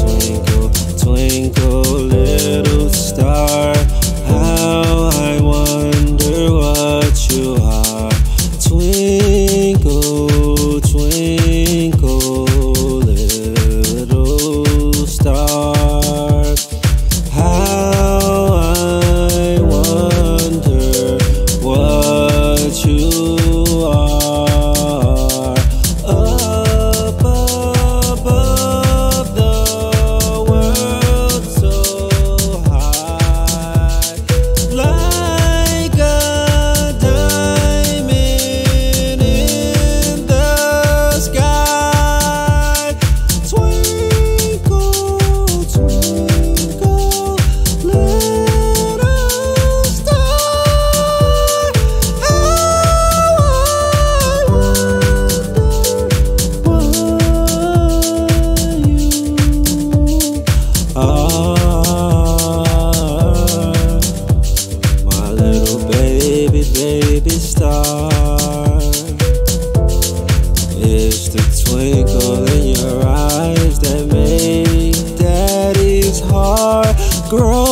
Twinkle, twinkle, little star, how I wonder what you are. Up above the world so high, like a diamond in the sky. Twinkle, twinkle, little star, how I wonder what you are. Twinkle, twinkle, little star, star. It's the twinkle in your eyes that made daddy's heart grow.